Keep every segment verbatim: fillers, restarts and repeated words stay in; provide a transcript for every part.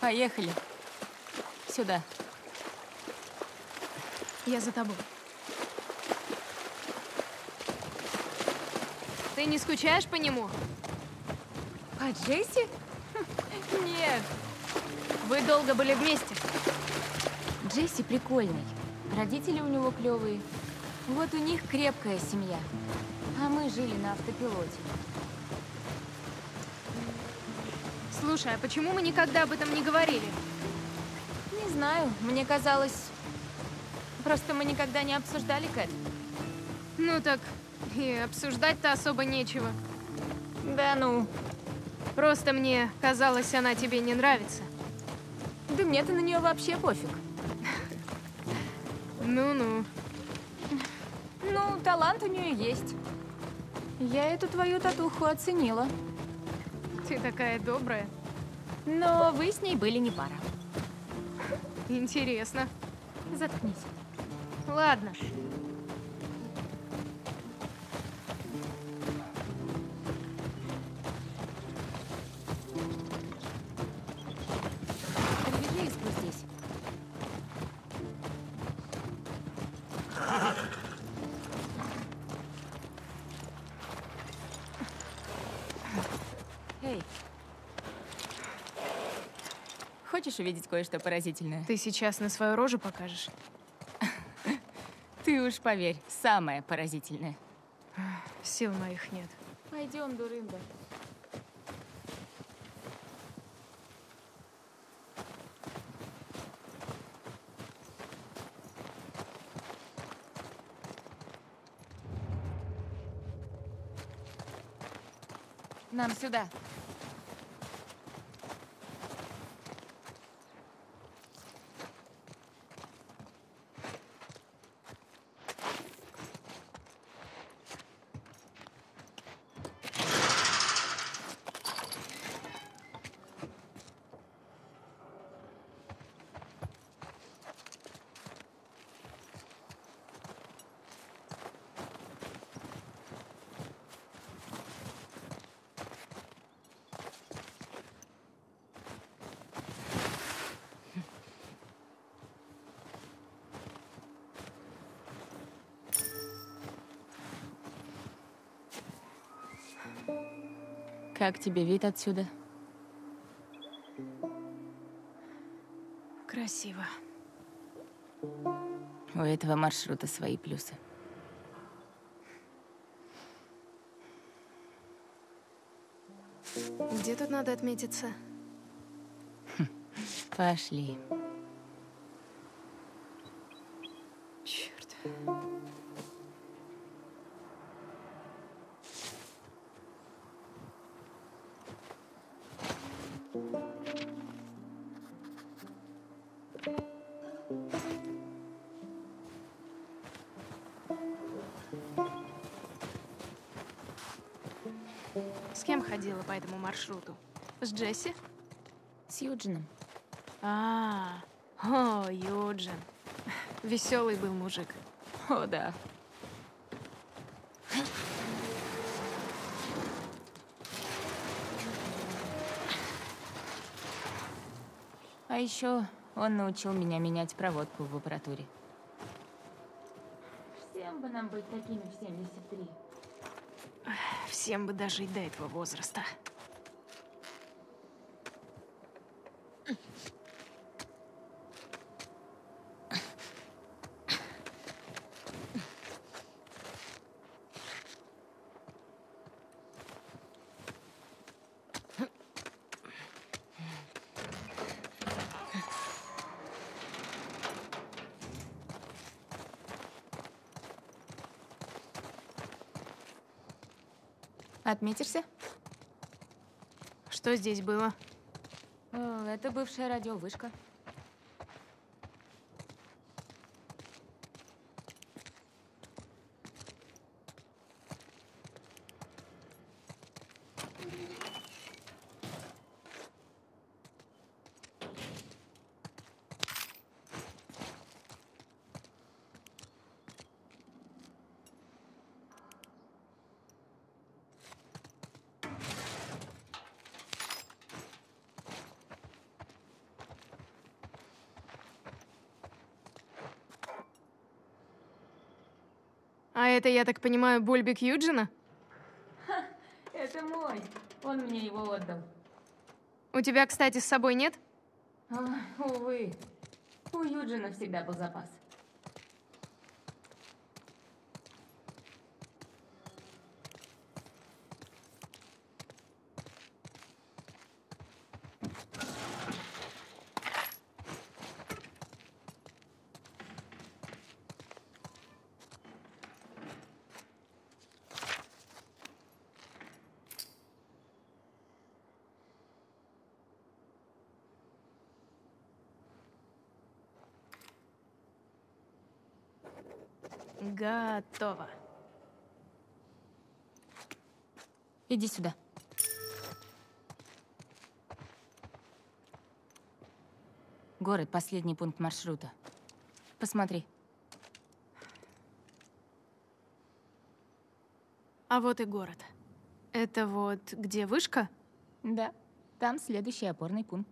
Поехали. Сюда. Я за тобой. Ты не скучаешь по нему? По Джесси? Нет. Вы долго были вместе. Джесси прикольный. Родители у него клевые. Вот у них крепкая семья. А мы жили на автопилоте. Слушай, а почему мы никогда об этом не говорили? Не знаю. Мне казалось... Просто мы никогда не обсуждали Кэт. Ну так, и обсуждать-то особо нечего. Да ну. Просто мне казалось, она тебе не нравится. Да мне-то на нее вообще пофиг. Ну-ну. Ну, талант у нее есть. Я эту твою татуху оценила. Ты такая добрая. Но вы с ней были не пара. Интересно. Заткнись. Ладно. Хочешь увидеть кое-что поразительное? Ты сейчас на свою рожу покажешь? Ты уж поверь, самое поразительное. Сил моих нет. Пойдем, дурында. Нам сюда. Как тебе вид отсюда? Красиво. У этого маршрута свои плюсы. Где тут надо отметиться? Пошли. Черт. С кем ходила по этому маршруту? С Джесси? С Юджином. А, -а, -а. О, Юджин. Веселый был мужик. О, да. А еще он научил меня менять проводку в аппаратуре. Всем бы нам быть такими в семьдесят три. Всем бы даже и до этого возраста. Отметишься? Что здесь было? О, это бывшая радиовышка. А это, я так понимаю, бульбик Юджина? Ха, это мой. Он мне его отдал. У тебя, кстати, с собой нет? А, увы. У Юджина всегда был запас. Готово. Иди сюда. Город, последний пункт маршрута. Посмотри. А вот и город. Это вот где вышка? Да. Там следующий опорный пункт.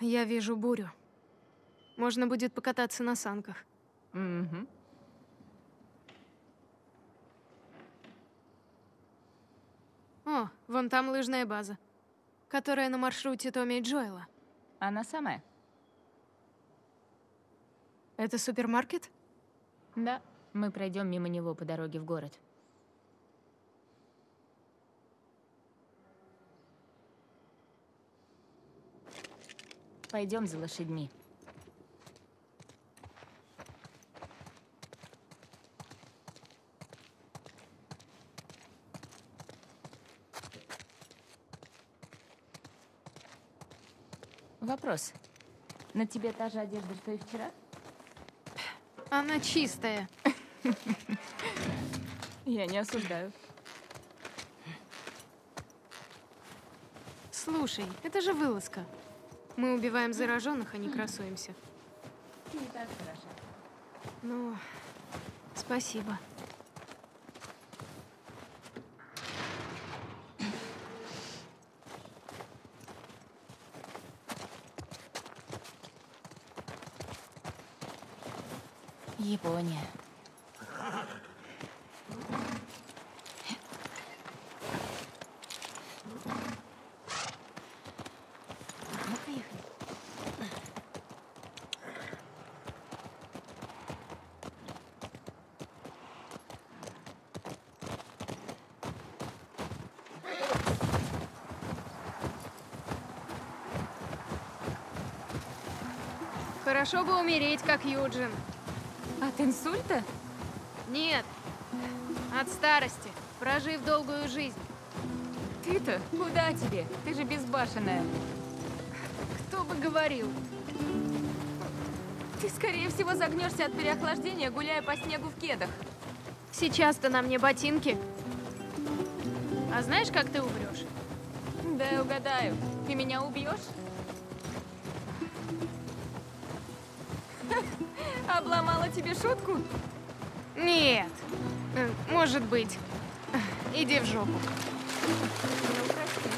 Я вижу бурю. Можно будет покататься на санках. Угу. О, вон там лыжная база, которая на маршруте Томми и Джоэла. Она самая. Это супермаркет? Да, мы пройдем мимо него по дороге в город. Пойдем за лошадьми. Вопрос. На тебе та же одежда, что и вчера? Она чистая. Я не осуждаю. Слушай, это же вылазка. Мы убиваем зараженных, а не красуемся. Не так хорошо. Ну, спасибо. Япония. Ну, поехали. Хорошо бы умереть, как Юджин. От инсульта? Нет, от старости, прожив долгую жизнь. Ты-то? Куда тебе? Ты же безбашенная. Кто бы говорил? Ты, скорее всего, загнешься от переохлаждения, гуляя по снегу в кедах. Сейчас-то на мне ботинки. А знаешь, как ты умрешь? Да я угадаю. Ты меня убьешь? Обломала тебе шутку? Нет. Может быть. Иди в жопу. Ну, прости.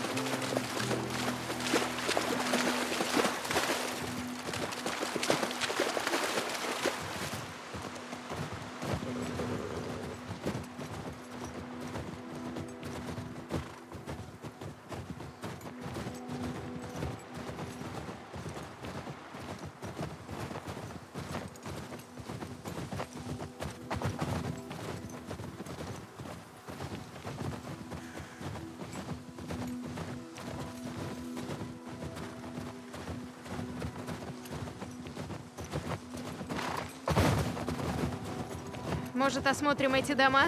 Может, осмотрим эти дома?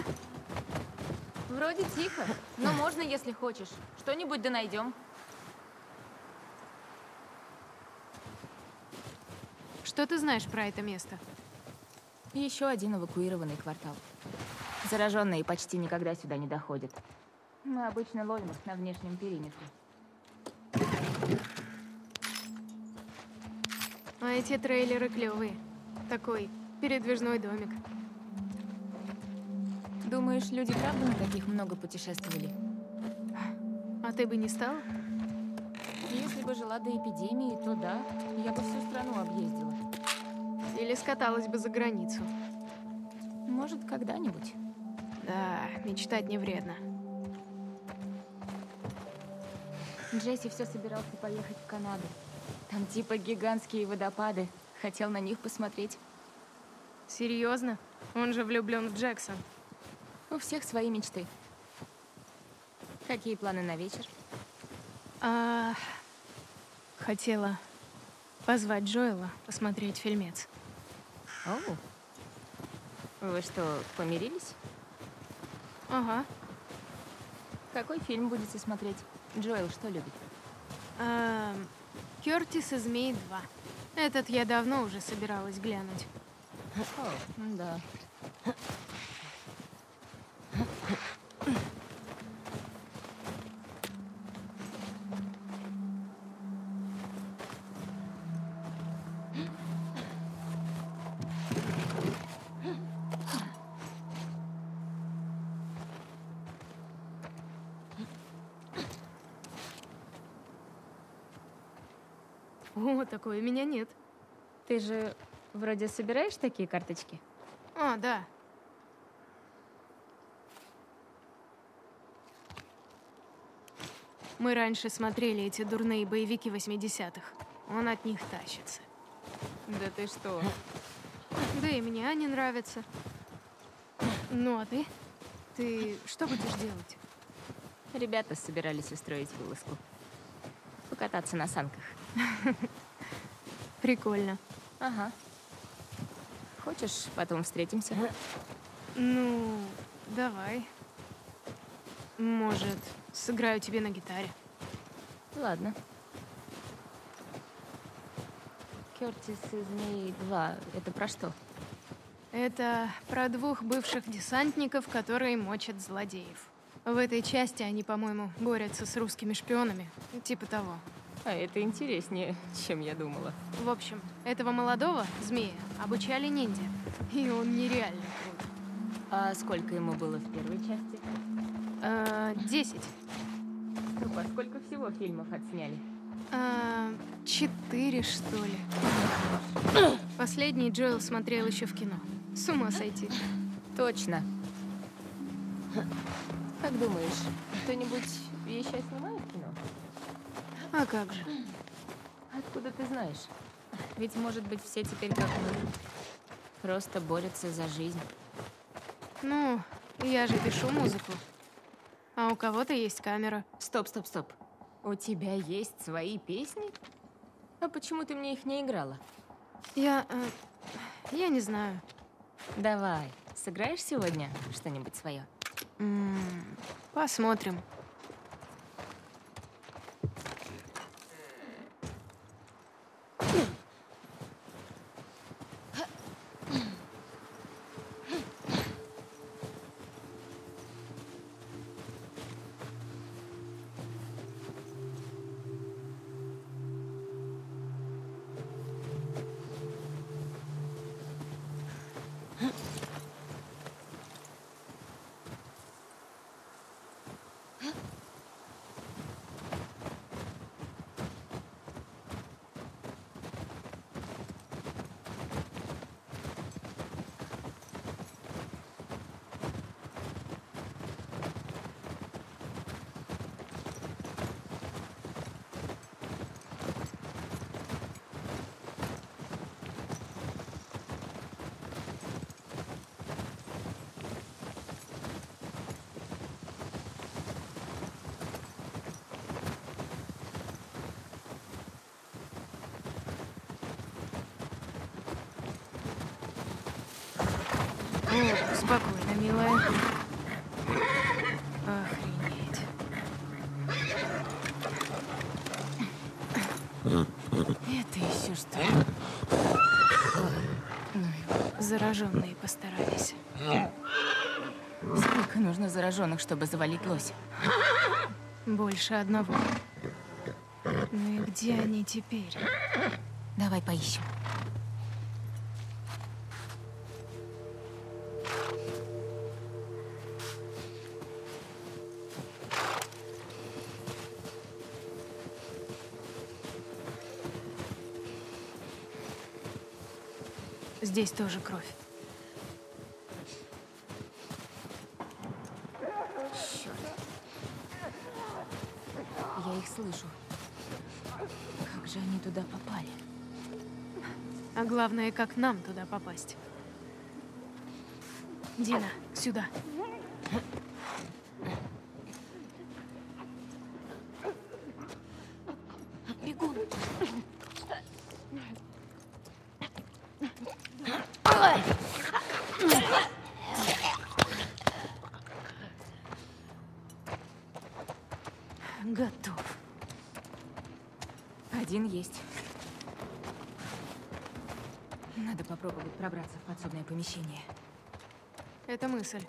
Вроде тихо, но можно, если хочешь. Что-нибудь да найдем. Что ты знаешь про это место? Еще один эвакуированный квартал. Зараженные почти никогда сюда не доходят. Мы обычно ловим их на внешнем периметре. А эти трейлеры клевые. Такой передвижной домик. Думаешь, люди правда на таких много путешествовали? А ты бы не стала? Если бы жила до эпидемии, то да, я бы всю страну объездила. Или скаталась бы за границу. Может, когда-нибудь. Да, мечтать не вредно. Джесси все собирался поехать в Канаду. Там типа гигантские водопады. Хотел на них посмотреть. Серьезно? Он же влюблен в Джексон. У всех свои мечты. Какие планы на вечер? А... Хотела позвать Джоэла посмотреть фильмец. Оу. Вы что, помирились? Ага. Какой фильм будете смотреть? Джоэл что любит? А... Кёртис и Змей два. Этот я давно уже собиралась глянуть. О, да. О, такой у меня нет. Ты же... Вроде собираешь такие карточки? А, да. Мы раньше смотрели эти дурные боевики восьмидесятых. Он от них тащится. Да ты что? Да и мне они нравятся. Ну а ты? Ты что будешь делать? Ребята собирались устроить вылазку. Покататься на санках. Прикольно. Ага. Хочешь, потом встретимся? Ну, давай. Может, сыграю тебе на гитаре. Ладно. Кёртис и Змей два. Это про что? Это про двух бывших десантников, которые мочат злодеев. В этой части они, по-моему, борются с русскими шпионами. Типа того. А это интереснее, чем я думала. В общем, этого молодого змея обучали ниндзя, и он нереально крут. А сколько ему было в первой части? А, десять. Супер, сколько всего фильмов отсняли? А, четыре, что ли. Последний Джоэл смотрел еще в кино. С ума сойти. Точно. Как думаешь, кто-нибудь еще снимает кино? А как же? Откуда ты знаешь? Ведь, может быть, все теперь как мы. Просто борются за жизнь. Ну, я же пишу музыку. А у кого-то есть камера. Стоп, стоп, стоп. У тебя есть свои песни? А почему ты мне их не играла? Я... Э, я не знаю. Давай, сыграешь сегодня что-нибудь свое? М-м, посмотрим. Спокойно, милая. Охренеть. Это еще что? Зараженные постарались. Сколько нужно зараженных, чтобы завалить лося? Больше одного. Ну и где они теперь? Давай поищем. Здесь тоже кровь. их слышу. Как же они туда попали? А главное, как нам туда попасть. Дина, сюда. Бегу. Готов. Один есть. Надо попробовать пробраться в подсобное помещение. Это мысль.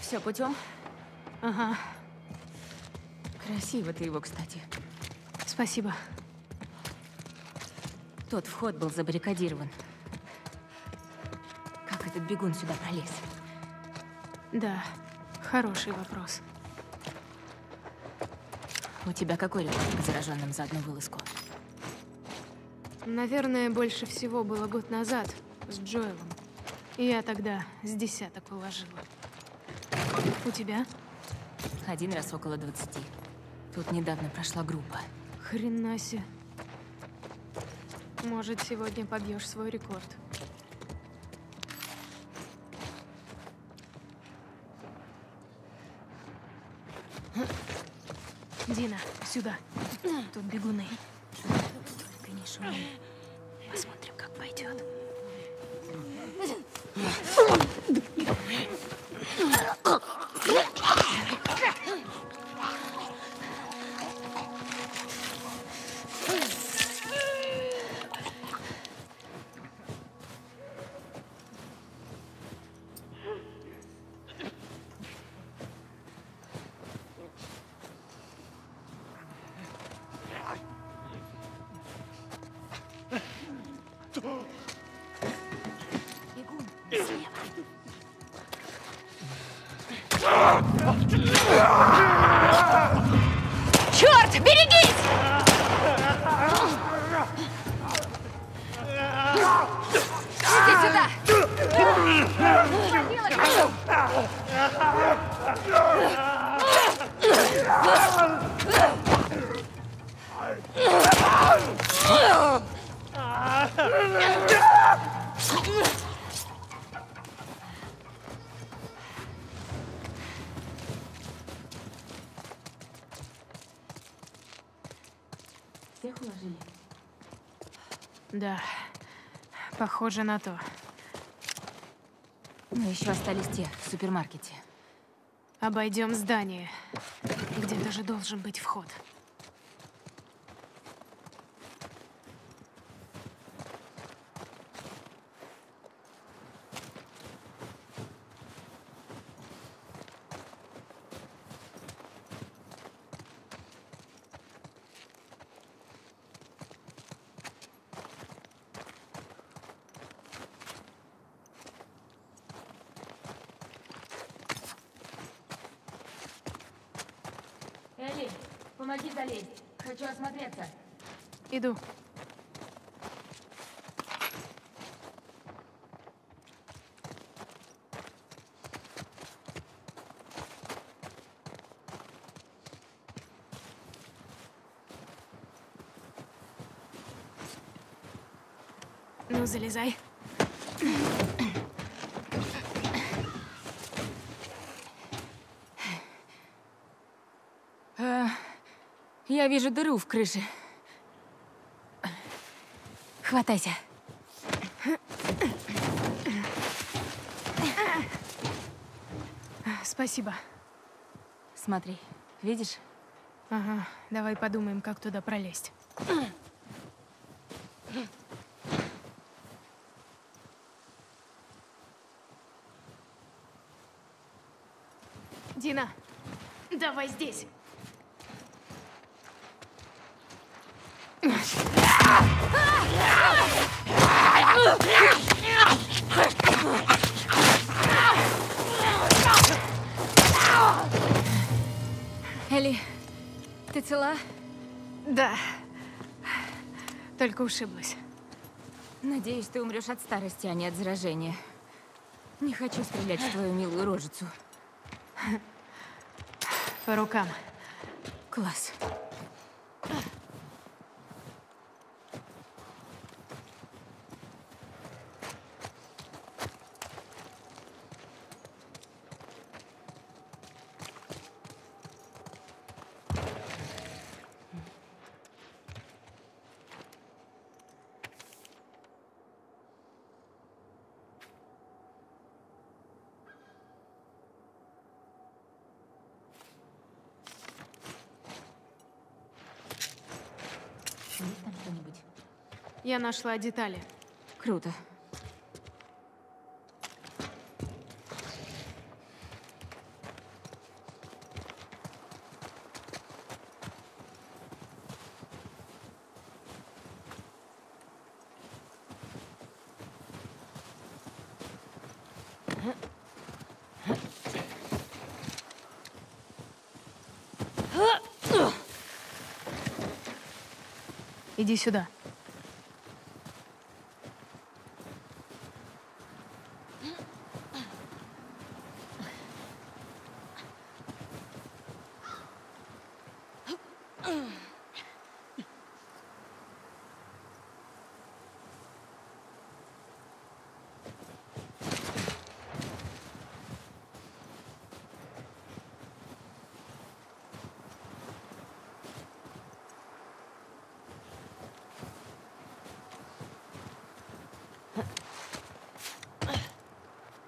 Все путем? Ага. Красиво ты его, кстати. Спасибо. Тот вход был забаррикадирован. Как этот бегун сюда пролез? Да, хороший вопрос. У тебя какой репорт по зараженным за одну вылазку? Наверное, больше всего было год назад с Джоэлом. Я тогда с десяток уложила. У тебя? Один раз около двадцати. Тут недавно прошла группа. Хрена себе. Может, сегодня побьешь свой рекорд. Дина, сюда. Тут бегуны. Только не шуми. Посмотрим, как пойдет. Да, похоже на то. Мы еще остались те в супермаркете. Обойдем здание. Где-то же должен быть вход. Помоги залезть. Хочу осмотреться. Иду. Ну, залезай. Я вижу дыру в крыше. Хватайся. Спасибо. Смотри, видишь? Ага, давай подумаем, как туда пролезть. Дина, давай здесь. Элли, ты цела? Да. Только ушиблась. Надеюсь, ты умрешь от старости, а не от заражения. Не хочу стрелять в твою милую рожицу. По рукам. Класс. Я нашла детали. Круто. Иди сюда.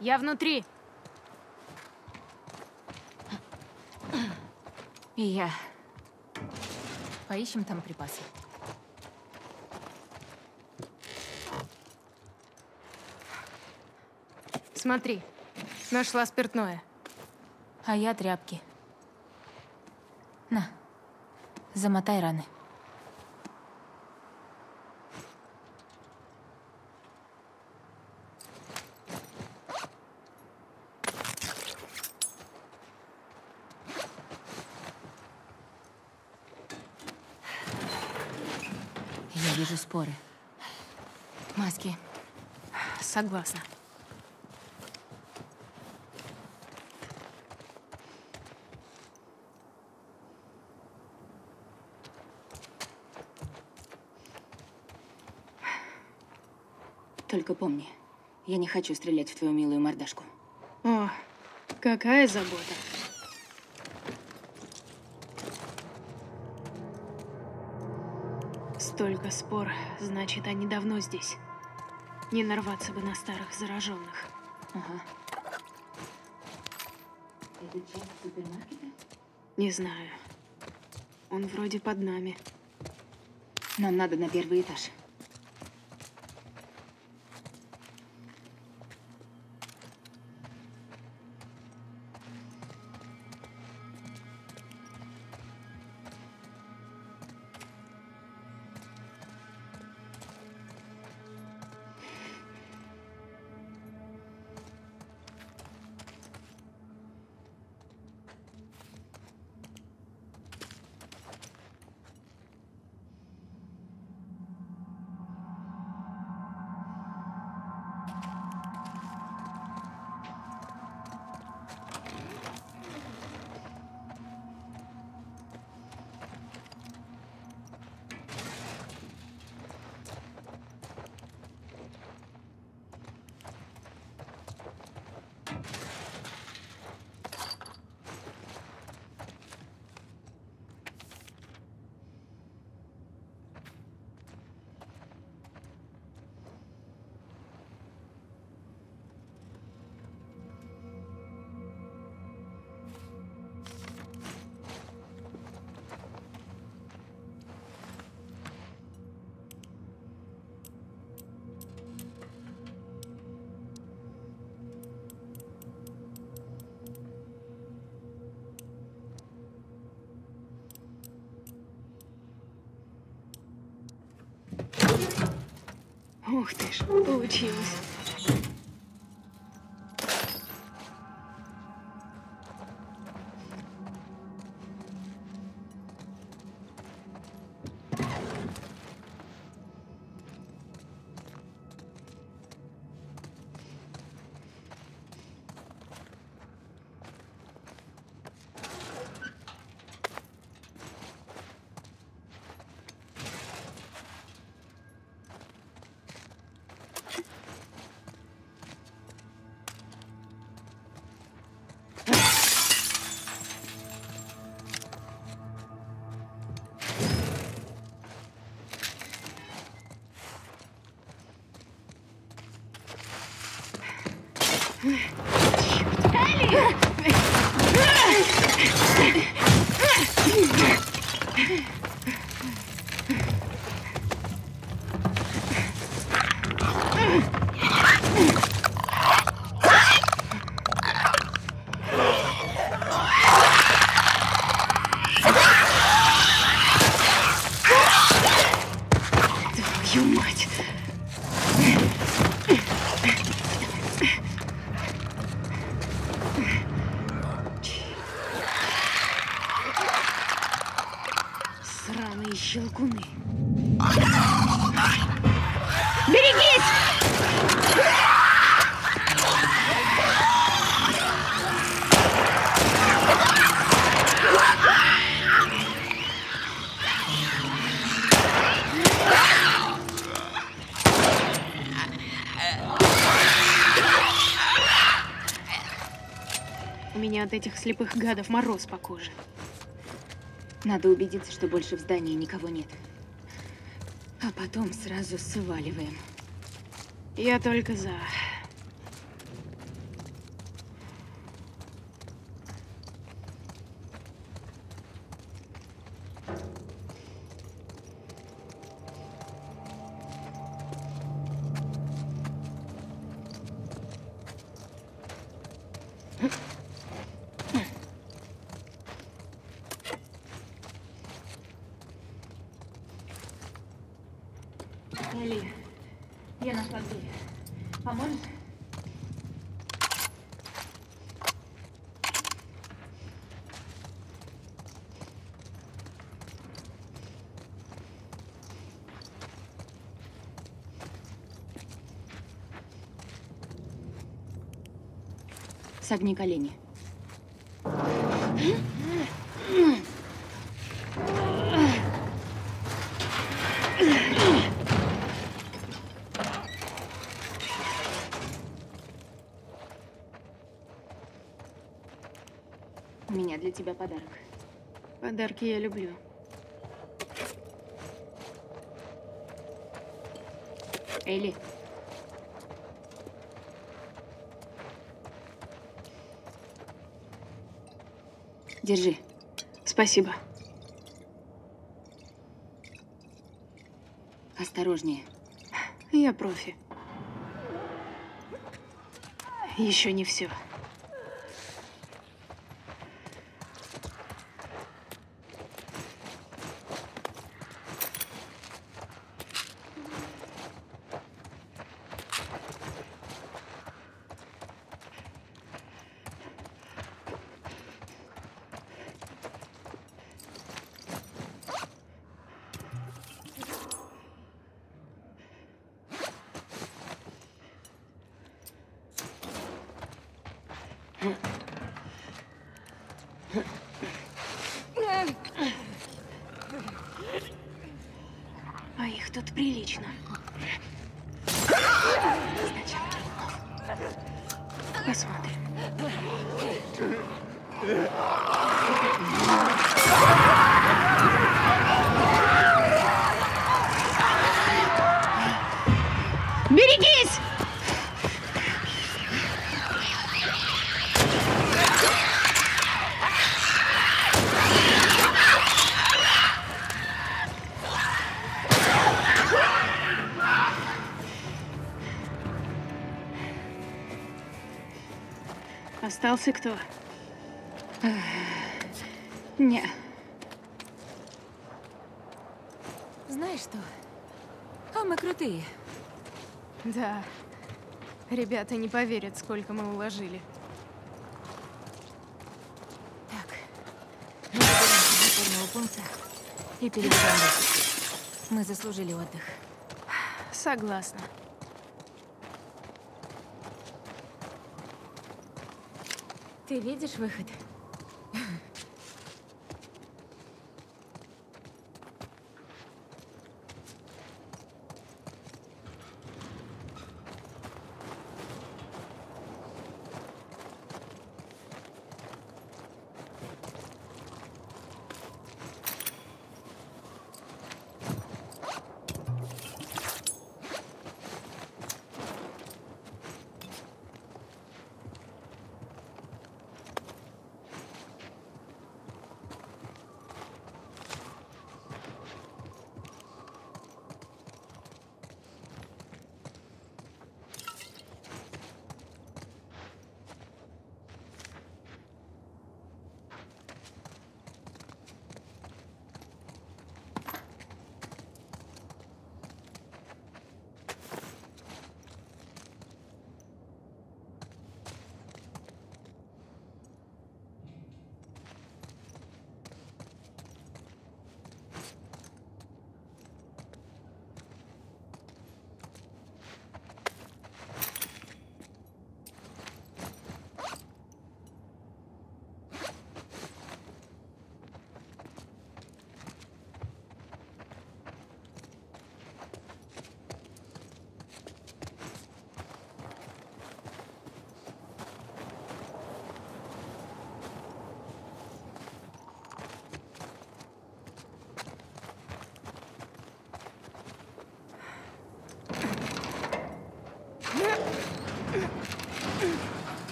Я внутри. И я. Поищем там припасы. Смотри, нашла спиртное. А я тряпки. На, замотай раны. Споры. Маски. Согласна. Только помни, я не хочу стрелять в твою милую мордашку. О, какая забота. Столько спор, значит, они давно здесь. Не нарваться бы на старых зараженных. Ага. Это часть супермаркета? Не знаю. Он вроде под нами. Нам надо на первый этаж. Ух ты ж, получилось. От этих слепых гадов мороз по коже. Надо убедиться, что больше в здании никого нет. А потом сразу сваливаем. Я только за. Согни колени. У меня для тебя подарок. Подарки я люблю. Элли. Держи. Спасибо. Осторожнее. Я профи. Еще не все. Остался кто? Не. Знаешь что? А мы крутые. Да. Ребята не поверят, сколько мы уложили. Так. Мы до опорного пункта и переезжаем. Мы заслужили отдых. Согласна. Ты видишь выход?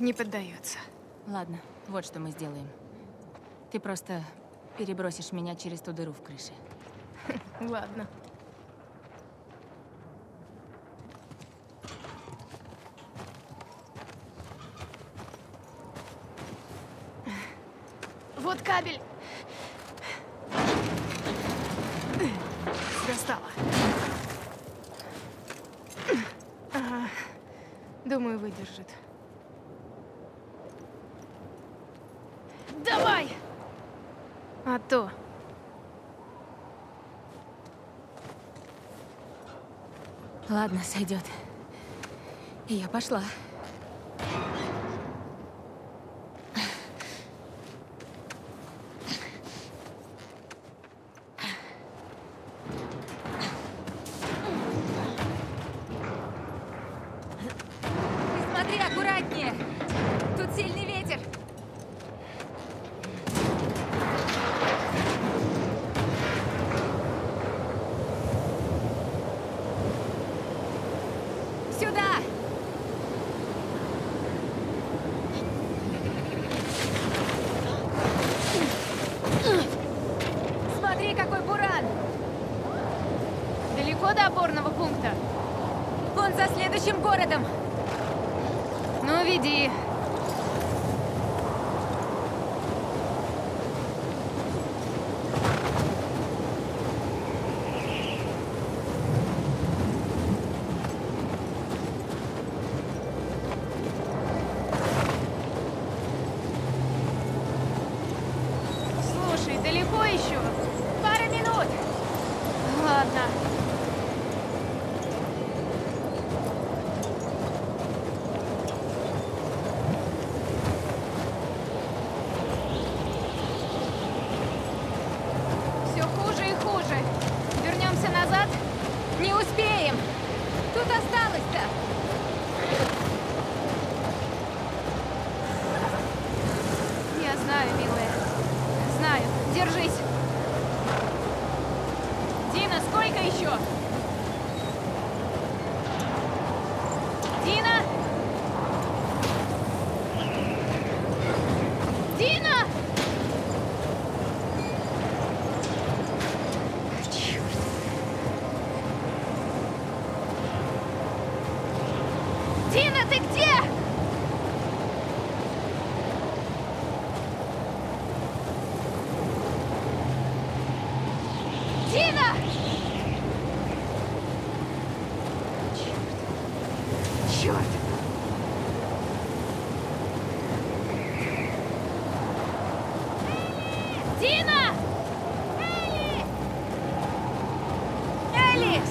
Не поддается. Ладно, вот что мы сделаем. Ты просто перебросишь меня через ту дыру в крыше. Ладно. Вот кабель. Достала. Ага. Думаю, выдержит. А то. Ладно, сойдет. И я пошла.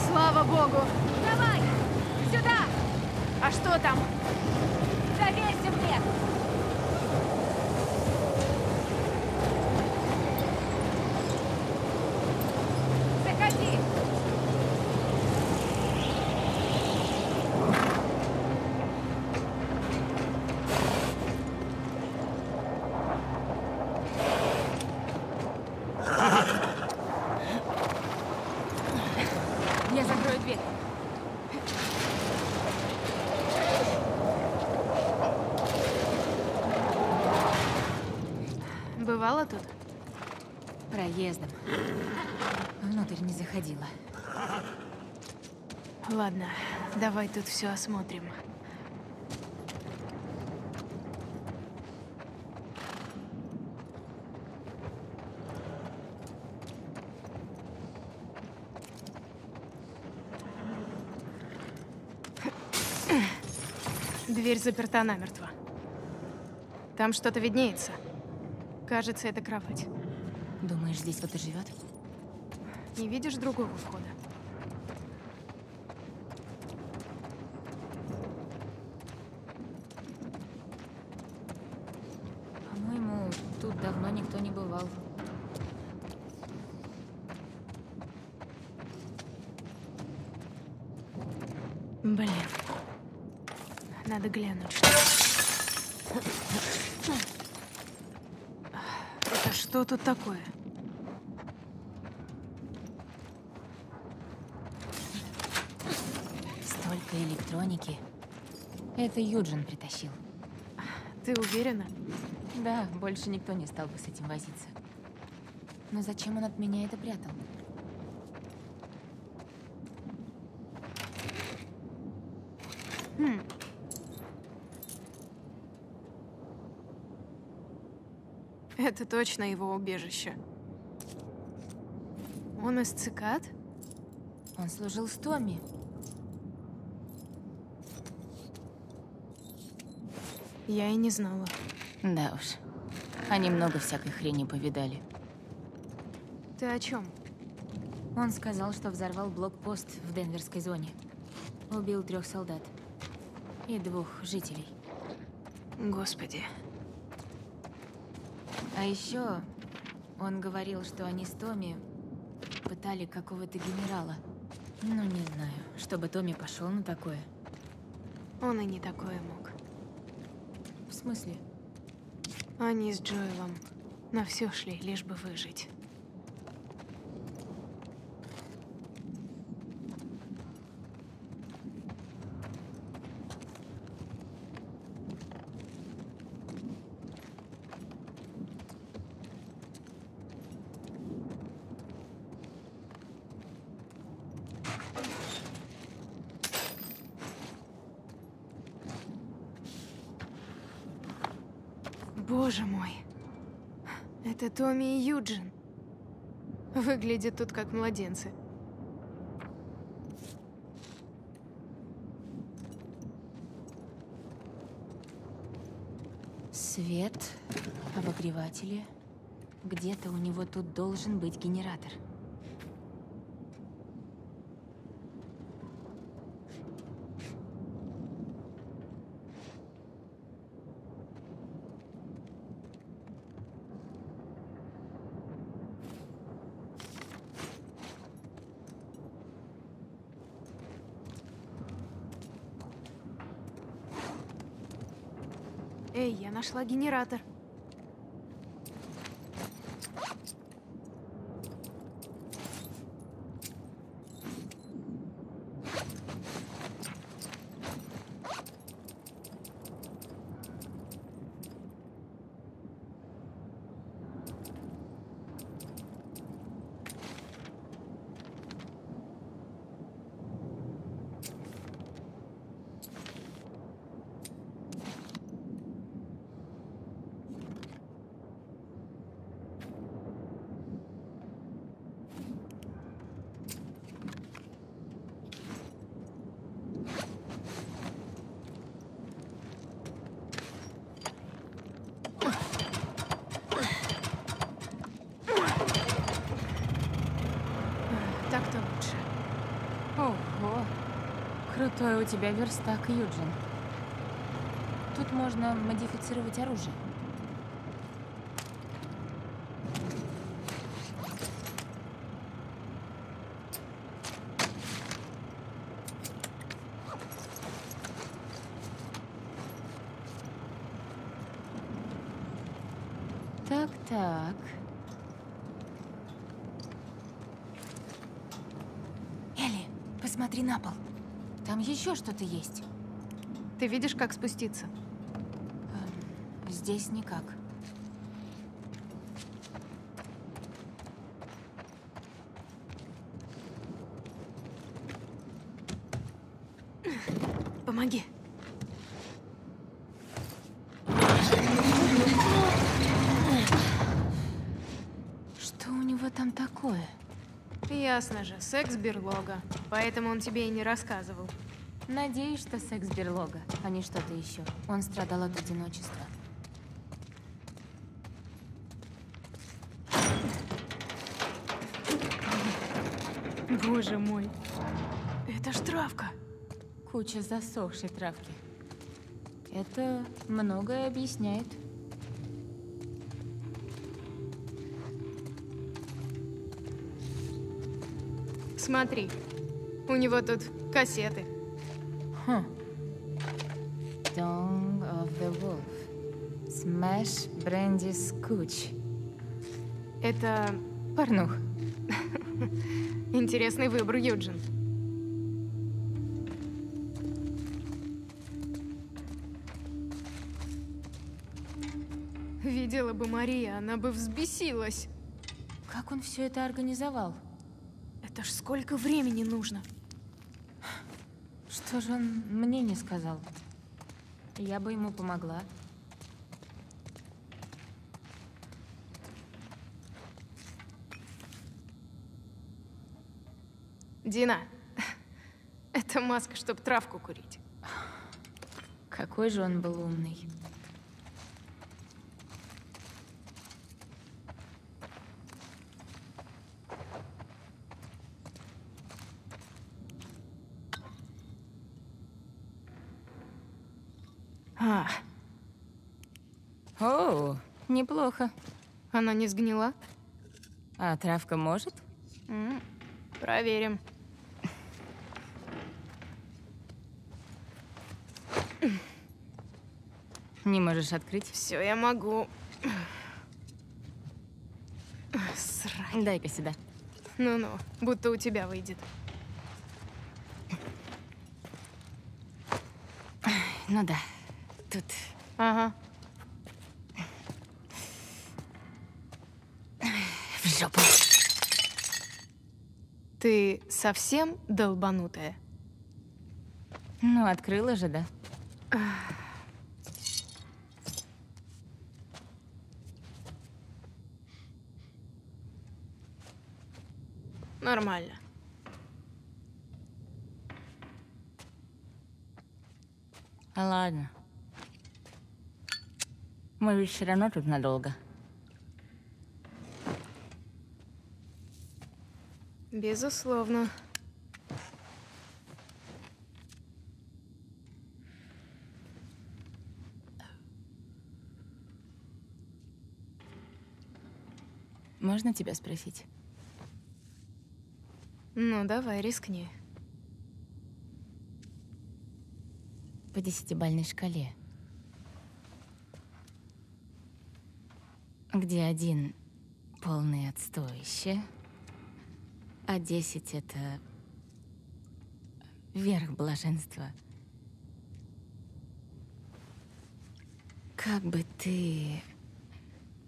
Слава богу. Давай! Сюда! А что там? Доверься мне! Заходи! Бывала тут? Проездом. Внутрь не заходила. Ладно, давай тут все осмотрим. Дверь заперта намертво. Там что-то виднеется. Кажется, это кровать. Думаешь, здесь кто-то живет? Не видишь другого входа? По-моему, тут давно никто не бывал. Блин. Надо глянуть, что... Что тут такое? Столько электроники. Это Юджин притащил. Ты уверена? Да, больше никто не стал бы с этим возиться. Но зачем он от меня это прятал? Хм. Это точно его убежище. Он из цикад? Он служил с Томми. Я и не знала. Да уж. Они много всякой хрени повидали. Ты о чем? Он сказал, что взорвал блокпост в Денверской зоне. Убил трех солдат. И двух жителей. Господи. А еще он говорил, что они с Томми пытали какого-то генерала. Ну, не знаю, чтобы Томми пошел на такое. Он и не такое мог. В смысле? Они с Джоэлом на все шли, лишь бы выжить. Боже мой, это Томми и Юджин. Выглядят тут как младенцы. Свет, обогреватели. Где-то у него тут должен быть генератор. Эй, я нашла генератор. Ого, крутой у тебя верстак, Юджин. Тут можно модифицировать оружие. Так, так. Элли, посмотри на пол. Там еще что-то есть. Ты видишь, как спуститься? Здесь никак. Помоги. Что у него там такое? Ясно же, секс-берлога. Поэтому он тебе и не рассказывал. Надеюсь, что секс-берлога, а не что-то еще. Он страдал от одиночества. Боже мой, это ж травка. Куча засохшей травки. Это многое объясняет. Смотри, у него тут кассеты. Хм. Song of the wolf. Smash brandy скуч. Это порнух. Интересный выбор, Юджин. Видела бы Мария, она бы взбесилась. Как он все это организовал? Это ж сколько времени нужно. Что же он мне не сказал? Я бы ему помогла. Дина, это маска, чтобы травку курить. Какой же он был умный. А. О, неплохо. Она не сгнила? А травка может? М-м, проверим. Не можешь открыть? Все, я могу. Срань. Дай-ка сюда. Ну-ну, будто у тебя выйдет. Ну да, тут. Ага. В жопу. Ты совсем долбанутая? Ну, открыла же, да. Нормально. Ладно. Мы ведь все равно тут надолго. Безусловно. Можно тебя спросить? Ну, давай, рискни. По десятибалльной шкале. Где один полный отстоище, а десять это верх блаженства. Как бы ты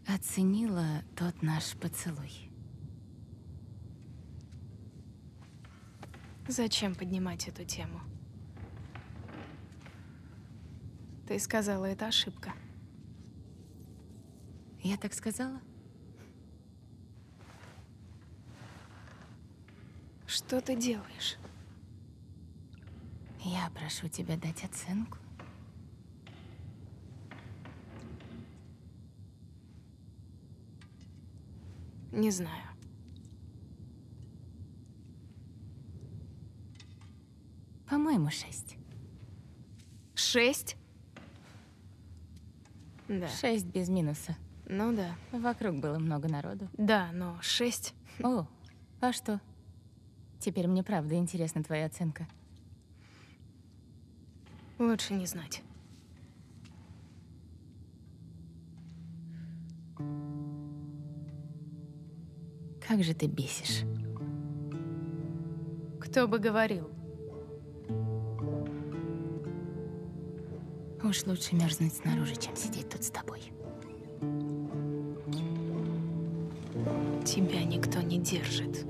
оценила тот наш поцелуй? Зачем поднимать эту тему? Ты сказала, это ошибка. Я так сказала? Что ты делаешь? Я прошу тебя дать оценку. Не знаю. По-моему, шесть. Шесть? Да. Шесть без минуса. Ну да. Вокруг было много народу. Да, но шесть. О, а что? Теперь мне правда интересна твоя оценка. Лучше не знать. Как же ты бесишь. Кто бы говорил? Уж лучше мерзнуть снаружи, чем сидеть тут с тобой. Тебя никто не держит.